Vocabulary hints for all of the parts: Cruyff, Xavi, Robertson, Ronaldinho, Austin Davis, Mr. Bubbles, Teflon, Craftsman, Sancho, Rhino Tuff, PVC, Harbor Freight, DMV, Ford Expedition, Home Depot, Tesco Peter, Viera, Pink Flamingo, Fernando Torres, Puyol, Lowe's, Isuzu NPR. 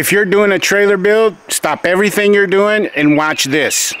If you're doing a trailer build, stop everything you're doing and watch this.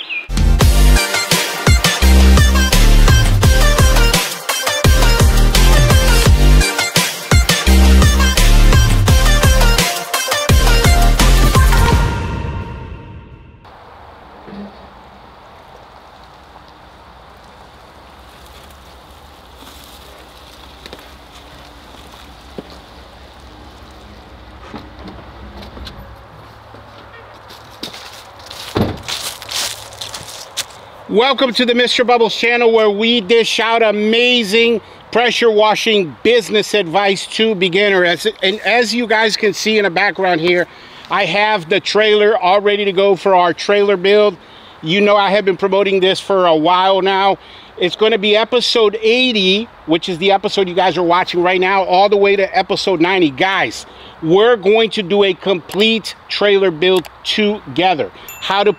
Welcome to the Mr. Bubbles channel, where we dish out amazing pressure washing business advice to beginners. And as you guys can see in the background here, I have the trailer all ready to go for our trailer build. You know, I have been promoting this for a while now. It's going to be episode 80, which is the episode you guys are watching right now, all the way to episode 90. Guys, we're going to do a complete trailer build together. How to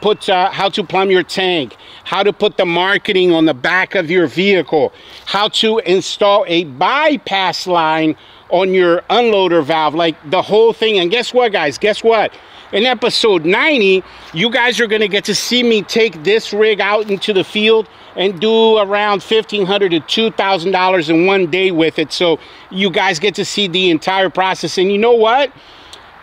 plumb your tank, how to put the marketing on the back of your vehicle, how to install a bypass line on your unloader valve, like the whole thing. And guess what, guys? Guess what? In episode 90, you guys are going to get to see me take this rig out into the field and do around $1,500 to $2,000 in one day with it. So you guys get to see the entire process. And you know what?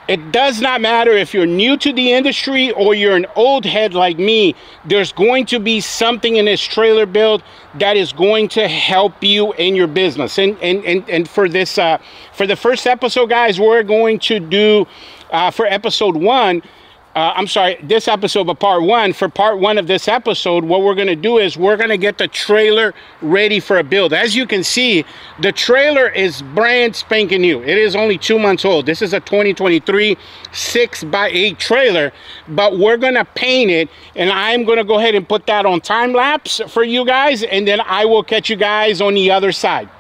It does not matter if you're new to the industry or you're an old head like me. There's going to be something in this trailer build that is going to help you in your business. And for this, for the first episode, guys, we're going to do for episode one, part one of this episode, what we're going to do is we're going to get the trailer ready for a build. As you can see, the trailer is brand spanking new. It is only 2 months old. This is a 2023 6x8 trailer, but we're going to paint it, and I'm going to go ahead and put that on time lapse for you guys, and then I will catch you guys on the other side.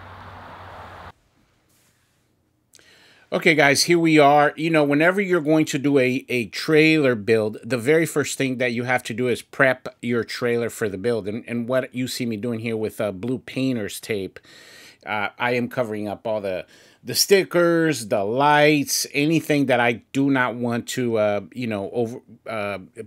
Okay, guys, here we are. You know, whenever you're going to do a trailer build, the very first thing that you have to do is prep your trailer for the build. And what you see me doing here with blue painter's tape, I am covering up all the stickers, the lights, anything that I do not want to, you know,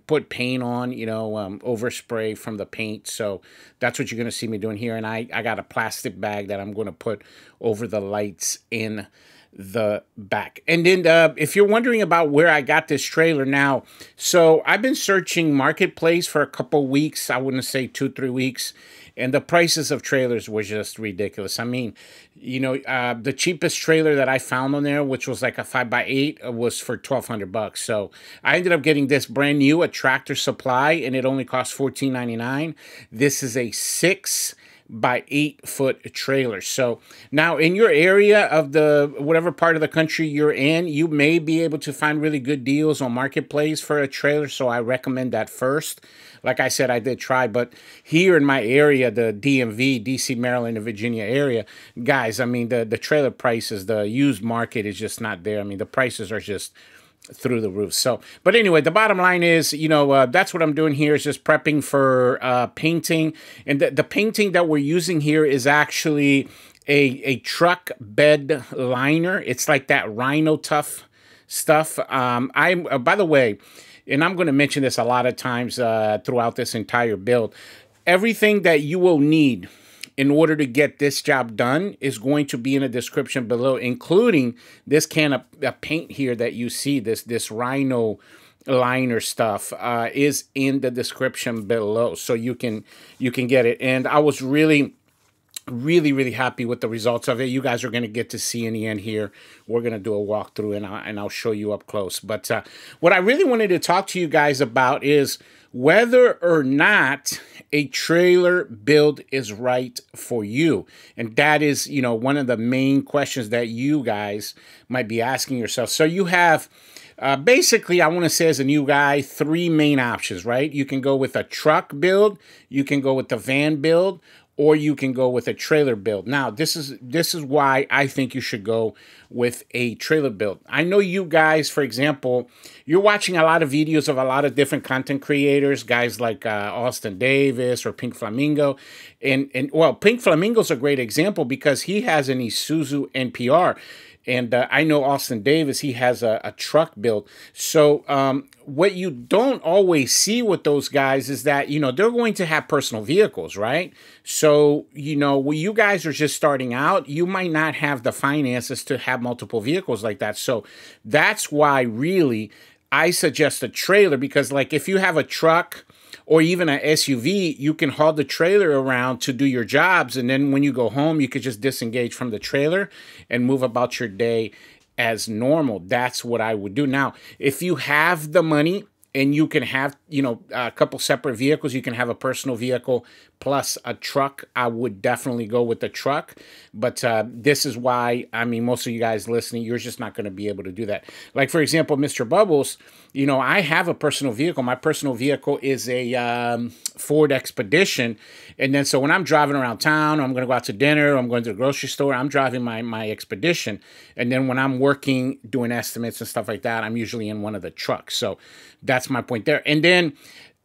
put paint on, you know, overspray from the paint. So that's what you're going to see me doing here. And I got a plastic bag that I'm going to put over the lights in the back. And then if you're wondering about where I got this trailer now, so I've been searching Marketplace for a couple weeks. I wouldn't say 2-3 weeks, and the prices of trailers were just ridiculous. I mean, you know, the cheapest trailer that I found on there, which was like a 5x8, was for $1,200 bucks. So I ended up getting this brand new at Tractor Supply, and it only cost $1,499. This is a 6x8-foot trailer. So now in your area of the whatever part of the country you're in, you may be able to find really good deals on Marketplace for a trailer. So I recommend that first. Like I said, I did try, but here in my area, the DMV, DC, Maryland, and Virginia area, guys, I mean, the trailer prices, the used market is just not there. I mean, the prices are just through the roof. So, but anyway, the bottom line is, you know, that's what I'm doing here, is just prepping for painting. And the painting that we're using here is actually a truck bed liner. It's like that Rhino Tuff stuff. By the way, and I'm going to mention this a lot of times throughout this entire build, everything that you will need in order to get this job done is going to be in the description below, including this can of paint here that you see, this Rhino liner stuff is in the description below, so you can get it. And I was really happy with the results of it. You guys are going to get to see in the end here. We're going to do a walkthrough, and I'll show you up close. But what I really wanted to talk to you guys about is whether or not a trailer build is right for you. And that is, you know, one of the main questions that you guys might be asking yourself. So you have basically, I want to say as a new guy, three main options, right? You can go with a truck build, you can go with the van build, or you can go with a trailer build. Now, this is why I think you should go with a trailer build. I know you guys, for example, you're watching a lot of videos of a lot of different content creators, guys like Austin Davis or Pink Flamingo. And well, Pink Flamingo's a great example because he has an Isuzu NPR. And I know Austin Davis, he has a truck built. So what you don't always see with those guys is that, you know, they're going to have personal vehicles, right? So, you know, when you guys are just starting out, you might not have the finances to have multiple vehicles like that. So that's why really I suggest a trailer, because like if you have a truck or even an SUV, you can haul the trailer around to do your jobs. And then when you go home, you could just disengage from the trailer and move about your day as normal. That's what I would do. Now, if you have the money and you can have, you know, a couple separate vehicles, you can have a personal vehicle plus a truck, I would definitely go with the truck. But this is why, I mean, most of you guys listening, you're just not going to be able to do that. Like, for example, Mr. Bubbles, you know, I have a personal vehicle. My personal vehicle is a Ford Expedition. And then so when I'm driving around town, I'm going to go out to dinner, I'm going to the grocery store, I'm driving my Expedition. And then when I'm working, doing estimates and stuff like that, I'm usually in one of the trucks. So that's my point there. And then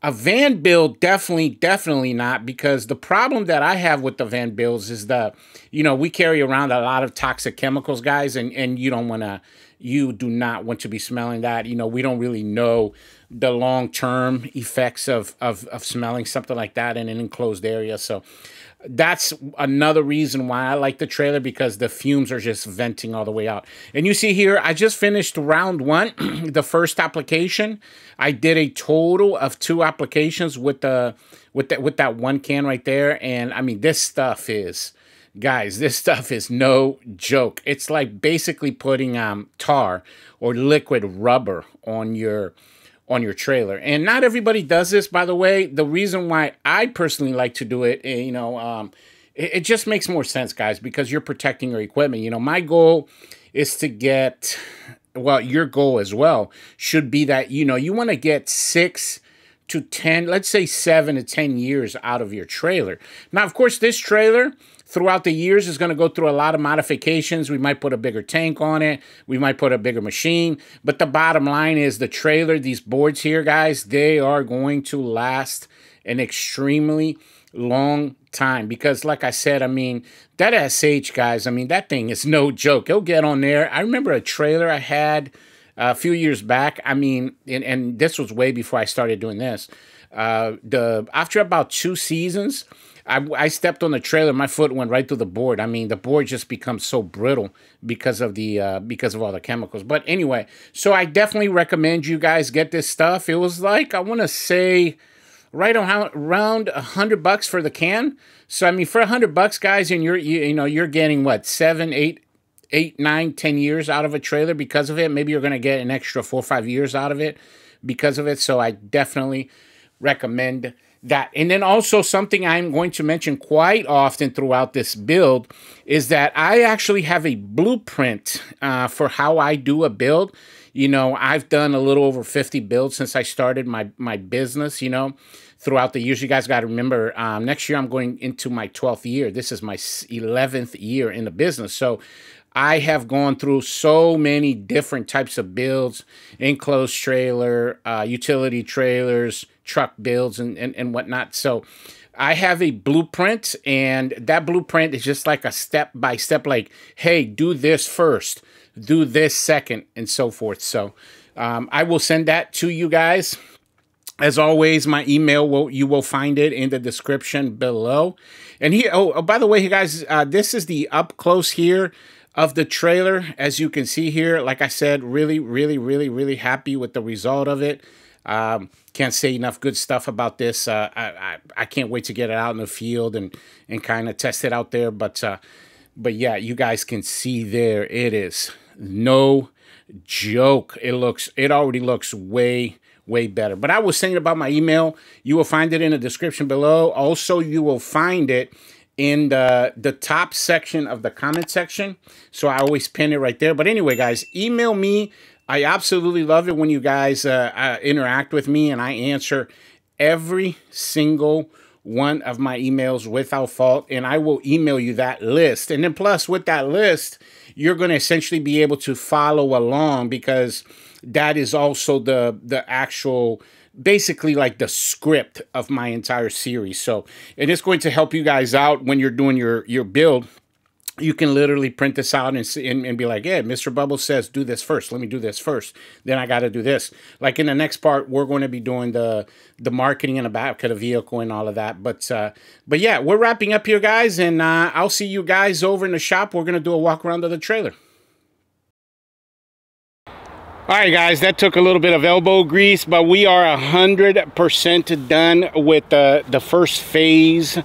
a van build, definitely not, because the problem that I have with the van builds is that, you know, we carry around a lot of toxic chemicals, guys, and you do not want to be smelling that. You know, we don't really know the long-term effects of smelling something like that in an enclosed area. So that's another reason why I like the trailer, because the fumes are just venting all the way out. And you see here, I just finished round one, the first application. I did a total of 2 applications with that one can right there. And I mean, this stuff is, guys, this stuff is no joke. It's like basically putting tar or liquid rubber on your trailer. And not everybody does this, by the way. The reason why I personally like to do it, you know, it just makes more sense, guys, because you're protecting your equipment. You know, my goal is to get, well, your goal as well should be that, you know, you want to get 6 to 10, let's say 7 to 10 years out of your trailer. Now, of course, this trailer throughout the years is going to go through a lot of modifications. We might put a bigger tank on it. We might put a bigger machine. But the bottom line is the trailer, these boards here, guys, they are going to last an extremely long time. Because like I said, I mean, that SH, guys, I mean, that thing is no joke. It'll get on there. I remember a trailer I had a few years back. I mean, and this was way before I started doing this. After about 2 seasons, I stepped on the trailer. My foot went right through the board. I mean, the board just becomes so brittle because of all the chemicals. But anyway, so I definitely recommend you guys get this stuff. It was like, I want to say, right around $100 for the can. So I mean, for $100, guys, and you're getting what, 7, 8, 9, 10 years out of a trailer because of it. Maybe you're going to get an extra 4 or 5 years out of it because of it. So I definitely recommend that. And then also something I'm going to mention quite often throughout this build is that I actually have a blueprint for how I do a build. You know, I've done a little over 50 builds since I started my business, you know, throughout the years. You guys got to remember, next year I'm going into my 12th year. This is my 11th year in the business. So I have gone through so many different types of builds, enclosed trailer, utility trailers, truck builds, and whatnot. So I have a blueprint, and that blueprint is just like a step-by-step, like, hey, do this first, do this second, and so forth. So I will send that to you guys. As always, my email, you will find it in the description below. And here, oh, by the way, you guys, this is the up-close here of the trailer. As you can see here, like I said, really happy with the result of it. Can't say enough good stuff about this. I can't wait to get it out in the field and kind of test it out there. But yeah, you guys can see there, it is no joke. It already looks way better. But I was saying about my email. You will find it in the description below. Also, you will find it in the top section of the comment section. So I always pin it right there. But anyway, guys, email me. I absolutely love it when you guys interact with me, and I answer every single one of my emails without fault, and I will email you that list. And then plus, with that list, you're going to essentially be able to follow along, because that is also the actual, basically like the script of my entire series. So, and it's going to help you guys out when you're doing your build. you can literally print this out and be like, yeah, Mr. Bubbles says do this first. Let me do this first. Then I got to do this. Like in the next part, we're going to be doing the marketing and the back of the vehicle and all of that. But yeah, we're wrapping up here, guys, and I'll see you guys over in the shop. We're going to do a walk around of the trailer. All right, guys, that took a little bit of elbow grease, but we are 100% done with the first phase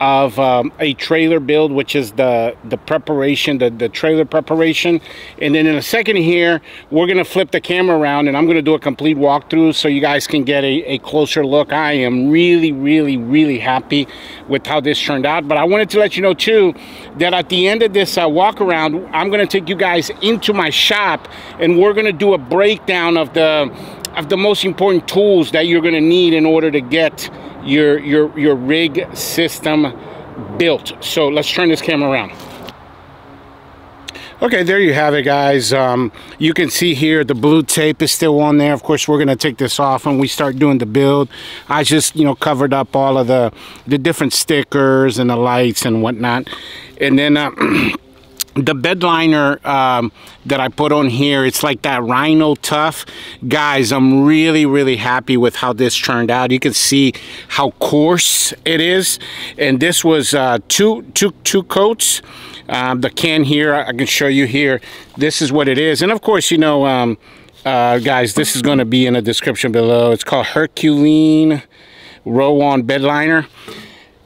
of a trailer build, which is the preparation, the trailer preparation. And then in a second here, we're going to flip the camera around and I'm going to do a complete walkthrough so you guys can get a closer look. I am really happy with how this turned out. But I wanted to let you know too that at the end of this walk around, I'm going to take you guys into my shop and we're going to do a breakdown of the most important tools that you're going to need in order to get your rig system built. So let's turn this camera around. Okay, there you have it, guys. You can see here the blue tape is still on there. Of course, we're going to take this off when we start doing the build. I just, you know, covered up all of the different stickers and the lights and whatnot. And then the bed liner that I put on here, it's like that Rhino Tuff. Guys, I'm really happy with how this turned out. You can see how coarse it is. And this was two coats. The can here, I can show you here. This is what it is. And of course, you know, guys, this is going to be in the description below. It's called Herculean Rowan bed liner.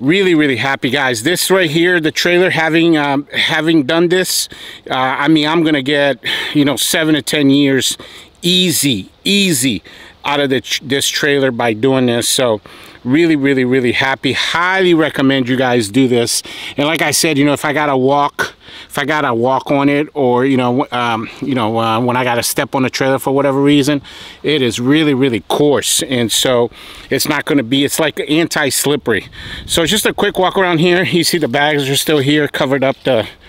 Really happy, guys. This right here, the trailer, having done this, I mean, I'm gonna get, you know, 7 to 10 years easy out of this trailer by doing this. So really happy. Highly recommend you guys do this. And like I said, you know, if I gotta walk on it, or when I gotta step on the trailer for whatever reason, it is really coarse, and so it's not gonna be, it's like anti-slippery. So just a quick walk around here. You see the bags are still here, covered up the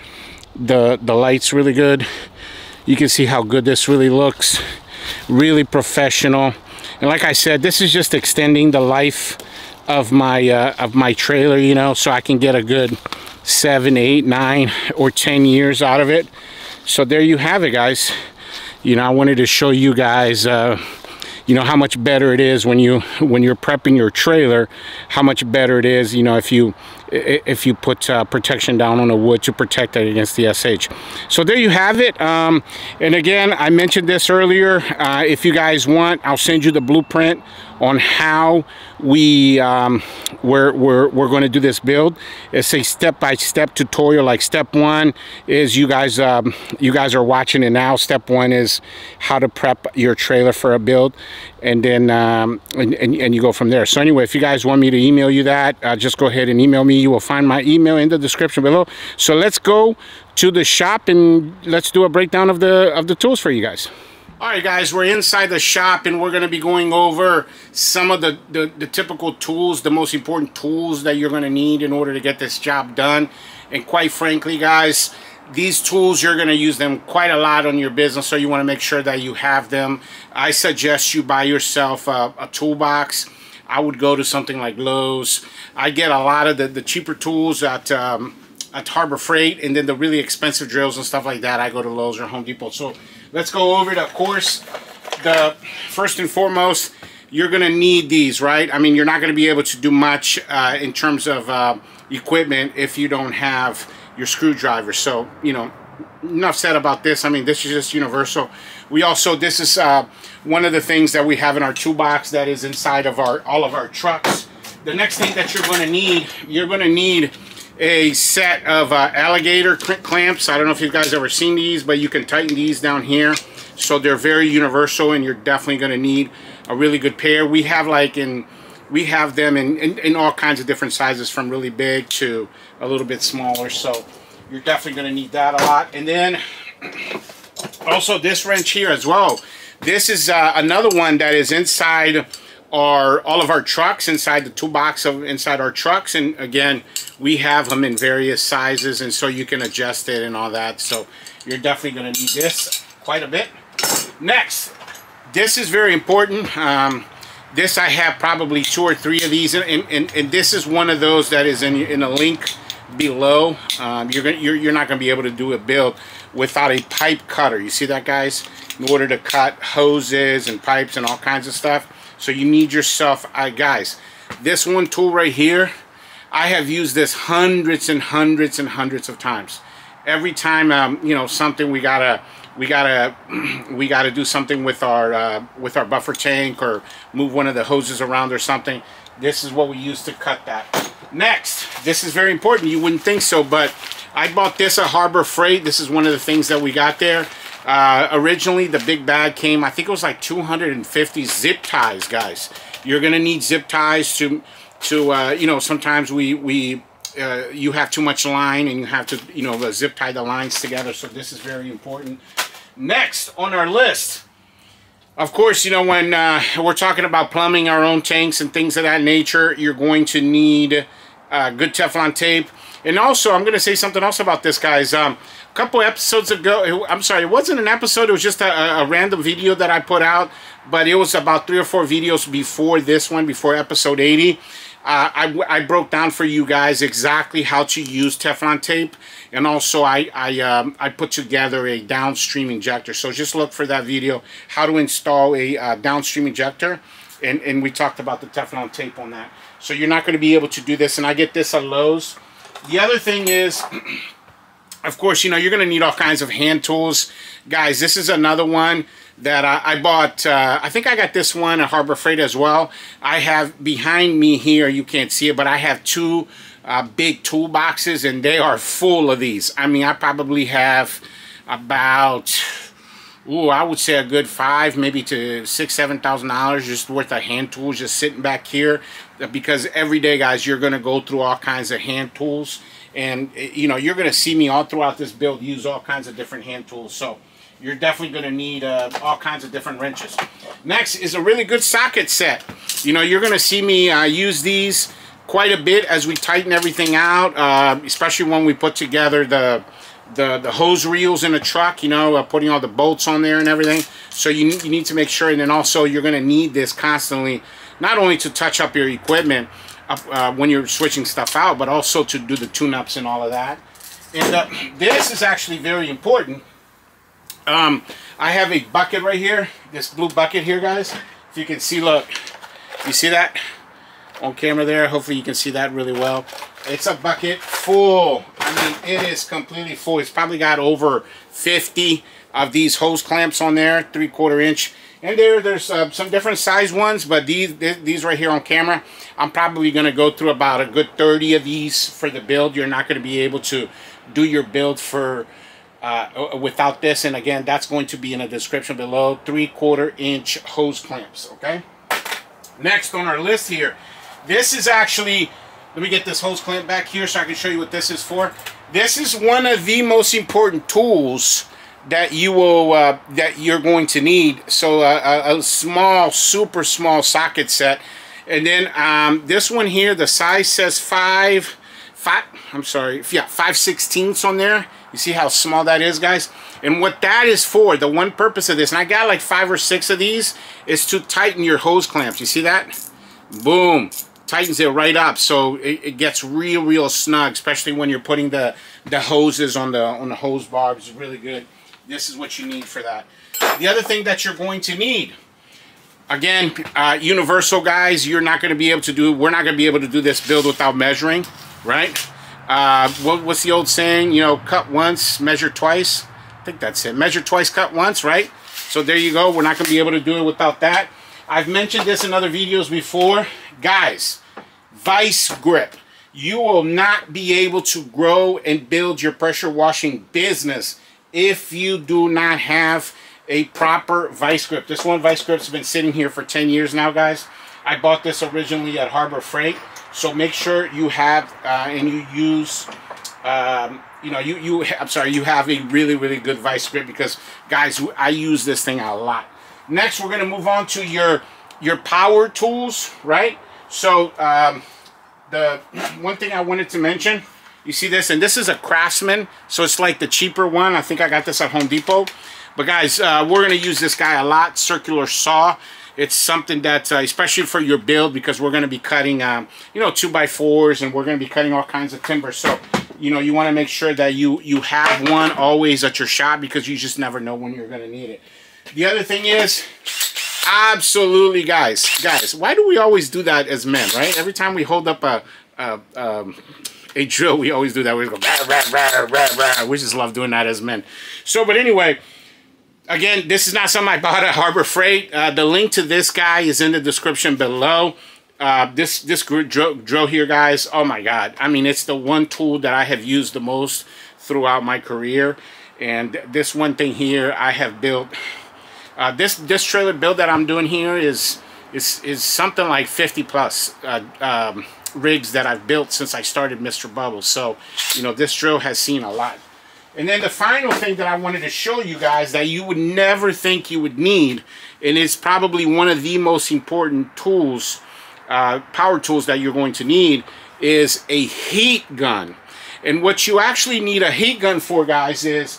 lights really good. You can see how good this really looks. Really professional. And like I said, this is just extending the life of my trailer, you know, so I can get a good 7, 8, 9, or 10 years out of it. So there you have it, guys. You know, I wanted to show you guys you know, how much better it is when you're prepping your trailer, how much better it is, you know, if you put protection down on the wood to protect it against the SH. So there you have it. And again, I mentioned this earlier. If you guys want, I'll send you the blueprint on how we're going to do this build. It's a step-by-step tutorial. Like step one is, you guys are watching it now. Step one is how to prep your trailer for a build, and then and you go from there. So anyway, if you guys want me to email you that, just go ahead and email me. You will find my email in the description below. So let's go to the shop and let's do a breakdown of the tools for you guys. All right, guys, we're inside the shop and we're going to be going over some of the typical tools, the most important tools that you're going to need in order to get this job done. And quite frankly, guys, these tools, you're going to use them quite a lot on your business, so you want to make sure that you have them. I suggest you buy yourself a toolbox. I would go to something like Lowe's. I get a lot of the cheaper tools at Harbor Freight, and then the really expensive drills and stuff like that, I go to Lowe's or Home Depot. So let's go over it. Of course, the first and foremost, you're gonna need these, right? I mean, you're not gonna be able to do much in terms of equipment if you don't have your screwdriver. So, you know, enough said about this. I mean, this is just universal. We also, this is one of the things that we have in our toolbox that is inside of all of our trucks. The next thing that you're gonna need a set of alligator clamps. I don't know if you guys ever seen these, but you can tighten these down here. So they're very universal, and you're definitely going to need a really good pair. We have them in all kinds of different sizes, from really big to a little bit smaller. So you're definitely going to need that a lot. And then also this wrench here as well. This is another one that is inside all of our trucks, inside the toolbox of inside our trucks. And again, we have them in various sizes, and so you can adjust it and all that. So you're definitely going to need this quite a bit. Next, this is very important. This, I have probably 2 or 3 of these, and this is one of those that is in a link below, you're not going to be able to do a build without a pipe cutter. You see that, guys? In order to cut hoses and pipes and all kinds of stuff. So you need yourself, guys, this one tool right here, I have used this hundreds and hundreds and hundreds of times. Every time, you know, something we gotta do something with our buffer tank or move one of the hoses around or something. This is what we use to cut that. Next, this is very important. You wouldn't think so, but I bought this at Harbor Freight. This is one of the things that we got there. Originally, the big bag came, I think it was like 250 zip ties, guys. You're gonna need zip ties to you know, sometimes we you have too much line and you have to, you know, zip tie the lines together. So this is very important. Next on our list, of course, you know, when we're talking about plumbing our own tanks and things of that nature, you're going to need good Teflon tape. And also, I'm going to say something else about this, guys. A couple episodes ago, I'm sorry, it wasn't an episode, it was just a random video that I put out, but it was about 3 or 4 videos before this one, before episode 80. I broke down for you guys exactly how to use Teflon tape, and also I put together a downstream injector. So just look for that video, how to install a downstream injector, and we talked about the Teflon tape on that. So you're not going to be able to do this, and I get this at Lowe's. The other thing is, of course, you know, you're going to need all kinds of hand tools. Guys, this is another one that I bought. I think I got this one at Harbor Freight as well. I have behind me here, you can't see it, but I have 2 big toolboxes, and they are full of these. I mean, I probably have about, ooh, I would say a good $5,000 to $7,000 just worth of hand tools just sitting back here, because every day, guys, you're going to go through all kinds of hand tools, and you know, you're going to see me all throughout this build use all kinds of different hand tools. So you're definitely going to need all kinds of different wrenches. Next is a really good socket set. You know, you're going to see me use these quite a bit as we tighten everything out, especially when we put together the hose reels in the truck, you know, putting all the bolts on there and everything. So you need to make sure, and then also you're going to need this constantly, not only to touch up your equipment when you're switching stuff out, but also to do the tune-ups and all of that. And this is actually very important. I have a bucket right here, this blue bucket here, guys. If you can see, look, you see that on camera there? Hopefully you can see that really well. It's a bucket full. I mean, it is completely full. It's probably got over 50 of these hose clamps on there, 3/4 inch. And there's some different size ones, but these right here on camera, I'm probably going to go through about a good 30 of these for the build. You're not going to be able to do your build for without this, and again, that's going to be in the description below. 3/4 inch hose clamps. Okay, next on our list here, this is actually, let me get this hose clamp back here so I can show you what this is for. This is one of the most important tools that you will that you're going to need. So a small, super small socket set, and then this one here, the size says 5/16 on there. You see how small that is, guys? And what that is for, the one purpose of this, and I got like 5 or 6 of these, is to tighten your hose clamps. You see that? Boom. Tightens it right up, so it gets real, real snug, especially when you're putting the hoses on the hose barbs. Really good. This is what you need for that. The other thing that you're going to need, again, universal, guys, you're not going to be able to do, we're not going to be able to do this build without measuring, right? What's the old saying? You know, cut once, measure twice. I think that's it. Measure twice, cut once, right? So there you go. We're not going to be able to do it without that. I've mentioned this in other videos before. Guys, vice grip. You will not be able to grow and build your pressure washing business if you do not have a proper vice grip. This one vice grip's been sitting here for 10 years now, guys. I bought this originally at Harbor Freight. So make sure you have and you use, you know, you have a really, really good vice grip, because, guys, I use this thing a lot. Next, we're gonna move on to your power tools, right? So the one thing I wanted to mention, you see this, and this is a Craftsman, so it's like the cheaper one. I think I got this at Home Depot. But guys, we're gonna use this guy a lot, circular saw. It's something that, especially for your build, because we're going to be cutting, you know, 2x4s, and we're going to be cutting all kinds of timber. So you know, you want to make sure that you have one always at your shop, because you just never know when you're going to need it. The other thing is, absolutely, guys, why do we always do that as men, right? Every time we hold up a drill, we always do that. We just go, rah, rah, rah, rah, rah. We just love doing that as men. So, but anyway, again, this is not something I bought at Harbor Freight. The link to this guy is in the description below. This drill here, guys, oh my God. I mean, it's the one tool that I have used the most throughout my career. And this one thing here I have built. This trailer build that I'm doing here is something like 50 plus rigs that I've built since I started Mr. Bubbles. So, you know, this drill has seen a lot. And then the final thing that I wanted to show you guys that you would never think you would need, and it's probably one of the most important tools, power tools that you're going to need, is a heat gun. And what you actually need a heat gun for, guys, is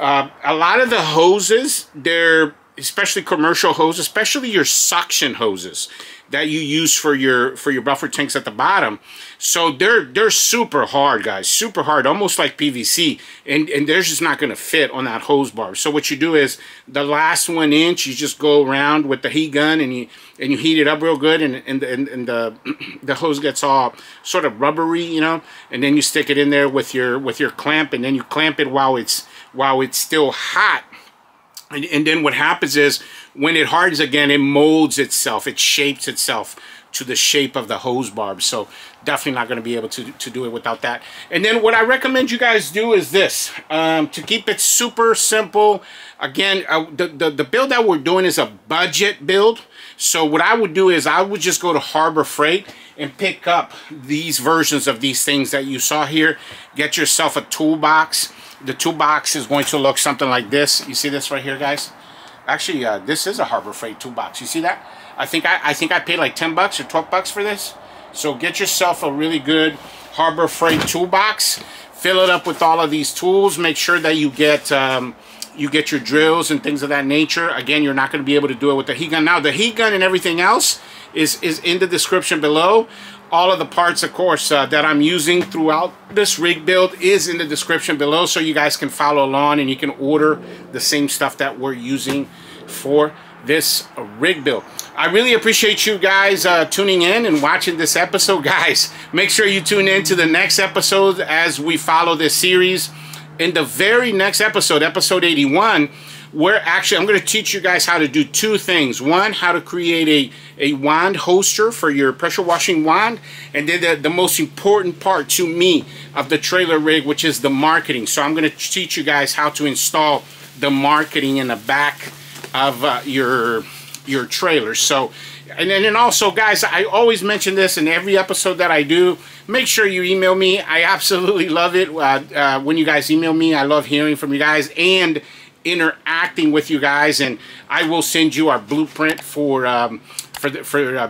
a lot of the hoses, they're especially commercial hoses, especially your suction hoses that you use for your buffer tanks at the bottom. So they're super hard, guys, super hard, almost like PVC, and they're just not gonna fit on that hose bar. So what you do is the last 1 inch, you just go around with the heat gun and you heat it up real good, and the hose gets all sort of rubbery, you know, and then you stick it in there with your clamp, and then you clamp it while it's still hot. And then what happens is, when it hardens again, it molds itself, it shapes itself to the shape of the hose barb. So definitely not going to be able to do it without that. And then what I recommend you guys do is this, to keep it super simple. Again, the build that we're doing is a budget build. So what I would do is I would just go to Harbor Freight and pick up these versions of these things that you saw here. Get yourself a toolbox. The toolbox is going to look something like this. You see this right here, guys? Actually, this is a Harbor Freight toolbox. You see that? I think I paid like 10 bucks or 12 bucks for this. So get yourself a really good Harbor Freight toolbox. Fill it up with all of these tools. Make sure that you get your drills and things of that nature. Again, you're not going to be able to do it with the heat gun. Now, the heat gun and everything else is in the description below. All of the parts, of course, that I'm using throughout this rig build is in the description below, so you guys can follow along and you can order the same stuff that we're using for this rig build. I really appreciate you guys tuning in and watching this episode. Guys, make sure you tune in to the next episode as we follow this series. In the very next episode, episode 81, I'm going to teach you guys how to do two things. One, how to create a wand holster for your pressure washing wand. And then the most important part to me of the trailer rig, which is the marketing. So I'm going to teach you guys how to install the marketing in the back of your trailer. So, and also, guys, I always mention this in every episode that I do. Make sure you email me. I absolutely love it when you guys email me. I love hearing from you guys and interacting with you guys, and I will send you our blueprint for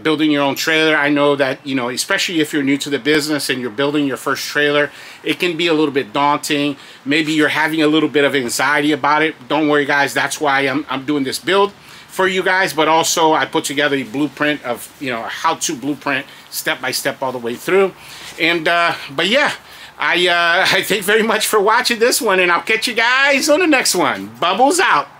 building your own trailer. I know that, you know, especially if you're new to the business and you're building your first trailer, it can be a little bit daunting. Maybe you're having a little bit of anxiety about it. Don't worry, guys, that's why I'm doing this build for you guys, but also I put together a blueprint of, you know, how-to blueprint step by step all the way through. And but yeah, I thank very much for watching this one, and I'll catch you guys on the next one. Bubbles out.